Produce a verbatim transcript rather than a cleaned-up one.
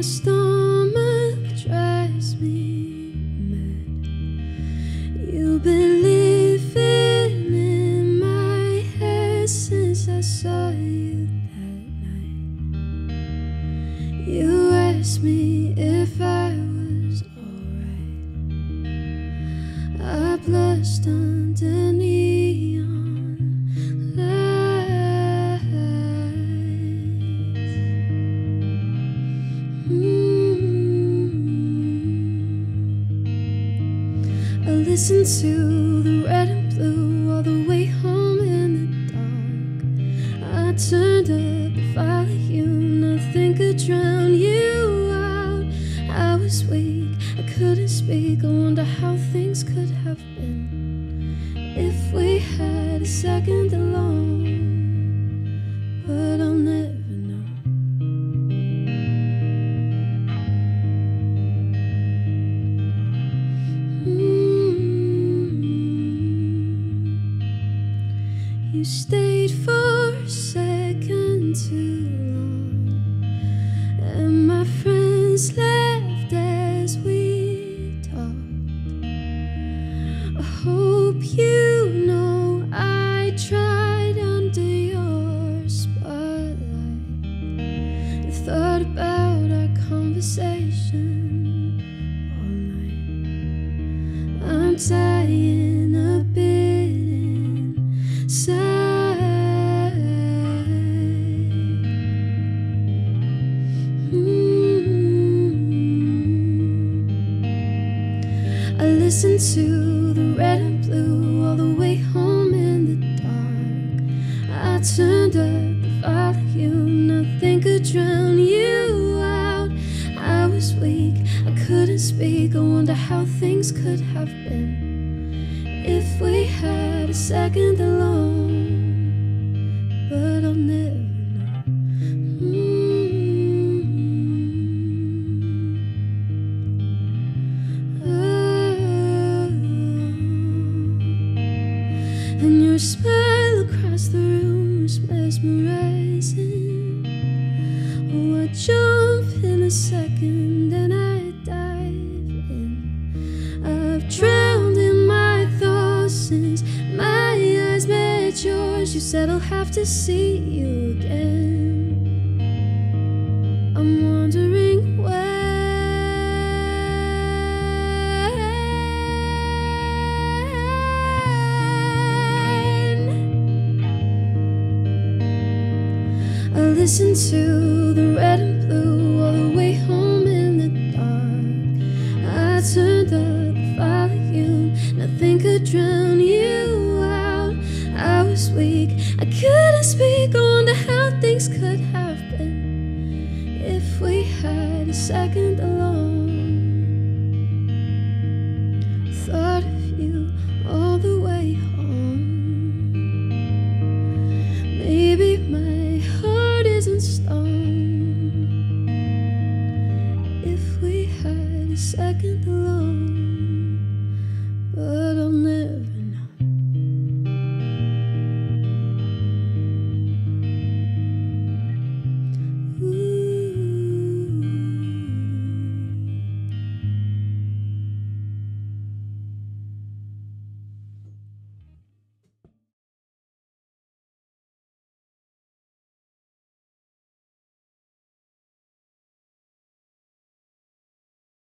my stomach drives me mad. You've been living in my head since I saw you that night. You asked me if I was alright. I blushed under neon lights. I listened to the red and blue all the way home in the dark. I turned up a fire at you, nothing could drown you out. I was weak, I couldn't speak. I wonder how things could have been if we had a second alone, but I'll never . You stayed for a second too long, and my friends left as we talked. I hope you know I tried under your spotlight and thought about our conversation all night. I'm dying a bit inside. Listened to the red and blue all the way home in the dark. I turned up the fire at you, nothing could drown you out. I was weak, I couldn't speak. I wonder how things could have been if we had a second alone, but I'll never know. Mm-hmm. Oh. And your smile across the room was mesmerizing. Oh, I jump in a second and I dive in. I've drowned in my thoughts since my eyes met yours. You said I'll have to see you again. I'm wondering where. Listen to the red and blue all the way home in the dark. I turned up the fire at you, nothing could drown you out. I was weak, I couldn't speak. I wonder how things could have been if we had a second.